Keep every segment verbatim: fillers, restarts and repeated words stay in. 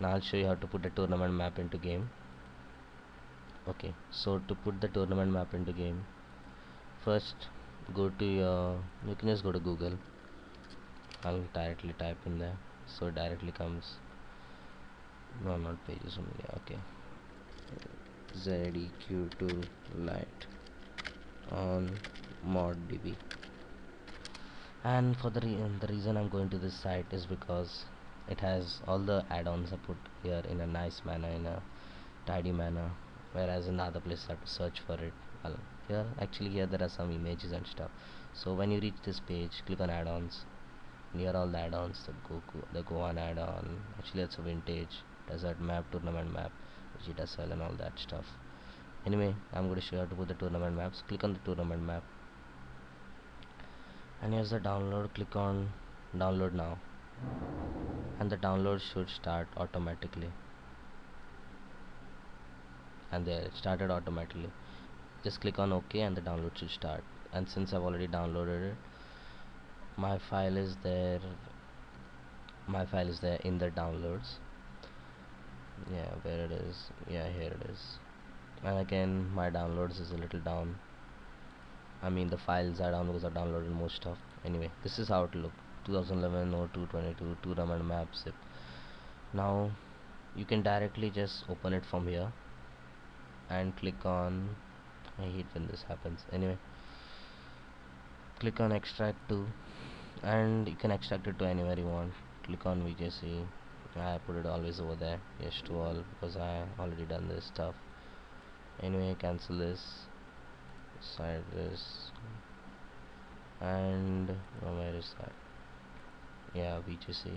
Now I'll show you how to put a tournament map into game. Okay, so to put the tournament map into game, first go to your, you can just go to Google. I'll directly type in there, so it directly comes. No, not pages only. Okay, Z E Q two Lite on moddb. And for the, re the reason I'm going to this site is because it has all the add-ons I put here in a nice manner, in a tidy manner, whereas in other places I have to search for it. Well, here actually here there are some images and stuff. So when you reach this page, click on add-ons. Near all the add-ons, the Goku, the Gohan add-on, actually that's a vintage, desert map, tournament map, Vegeta cell and all that stuff. Anyway, I'm going to show you how to put the tournament maps. Click on the tournament map. And here's the download. Click on download now, and the download should start automatically. And there, it started automatically. Just click on OK and the download should start. And since I've already downloaded it, my file is there. My file is there in the downloads. Yeah, where it is. Yeah, here it is. And again, my downloads is a little down. I mean the files are down because I downloaded most stuff. Anyway, this is how it looked. twenty eleven oh two twenty-two tournament map zip. Now you can directly just open it from here and click on, I hate when this happens. Anyway, click on extract to, and you can extract it to anywhere you want. Click on V J C. I put it always over there, yes to all, because I already done this stuff. Anyway, cancel this, side this, and oh, where is that? Yeah, V G C,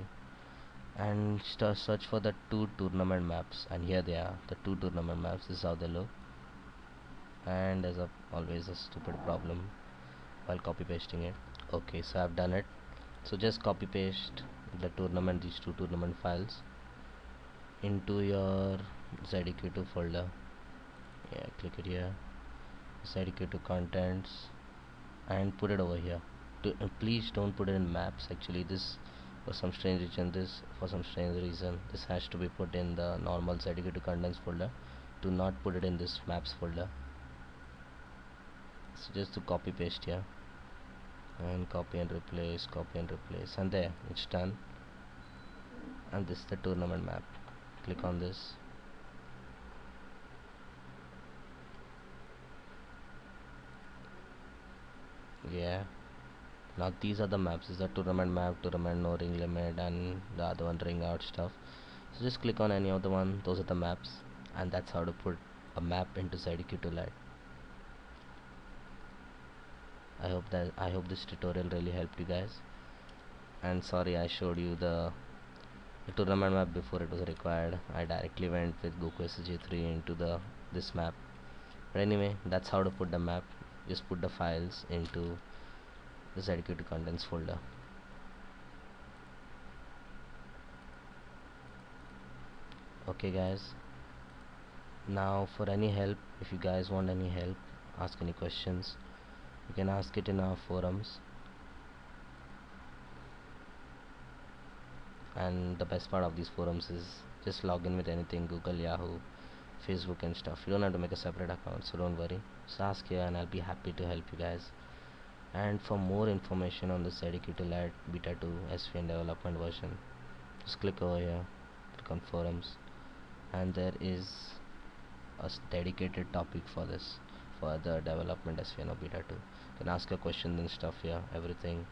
and start search for the two tournament maps, and here they are, the two tournament maps. This is how they look, and there's a, always a stupid problem while copy pasting it. Okay, so I've done it. So just copy paste the tournament, these two tournament files, into your Z E Q two folder. Yeah, click it here, Z E Q two contents, and put it over here. To, uh, please don't put it in maps. Actually, this for some strange reason, this for some strange reason, this has to be put in the normal Z E Q two contents folder. Do not put it in this maps folder. So just to copy paste here, and copy and replace, copy and replace, and there it's done. And this is the tournament map. Click on this. Yeah, now these are the maps. This is the tournament map, tournament no ring limit, and the other one ring out stuff. So just click on any other one. Those are the maps, and that's how to put a map into Z E Q two Lite. I hope that I hope this tutorial really helped you guys. And sorry I showed you the, the tournament map before it was required. I directly went with Goku S G three into the this map. But anyway, that's how to put the map. Just put the files into the Z E Q two contents folder. Okay guys, now for any help, if you guys want any help, ask any questions, you can ask it in our forums. And the best part of these forums is just log in with anything, Google, Yahoo, Facebook and stuff. You don't have to make a separate account, so don't worry. Just ask here and I'll be happy to help you guys. And for more information on the Z E Q two Lite beta two S V and development version, just click over here, click on forums, and there is a dedicated topic for this, for the development S V and beta two. You can ask your questions and stuff here, everything,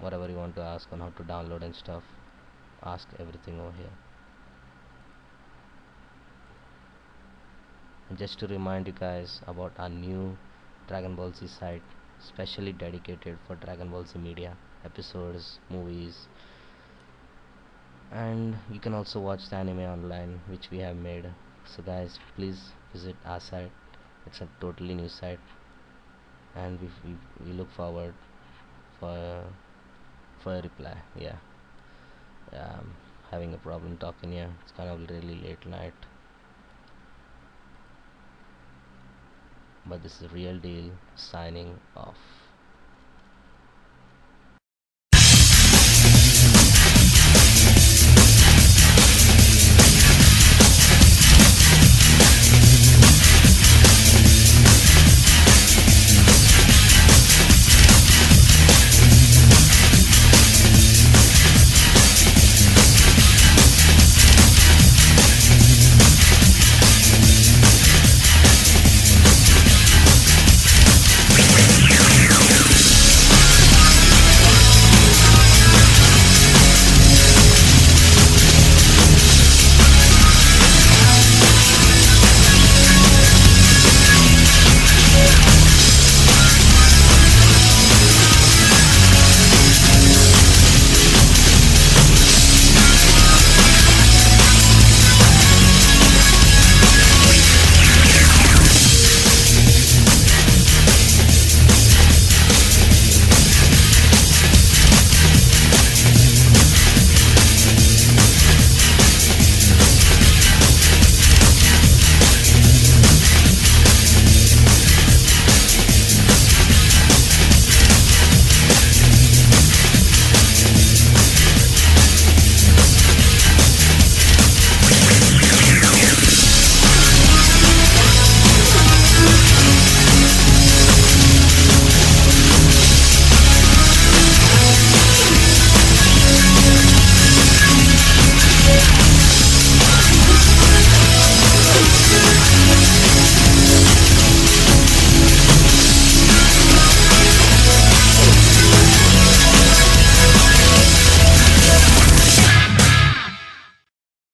whatever you want to ask on how to download and stuff, ask everything over here. And just to remind you guys about our new Dragon Ball Z site, specially dedicated for Dragon Ball Z media, episodes, movies, and you can also watch the anime online which we have made. So guys, please visit our site. It's a totally new site, and we, we, we look forward for for a reply. Yeah, yeah, I'm having a problem talking here. It's kind of really late night, but this is a real deal. Signing off.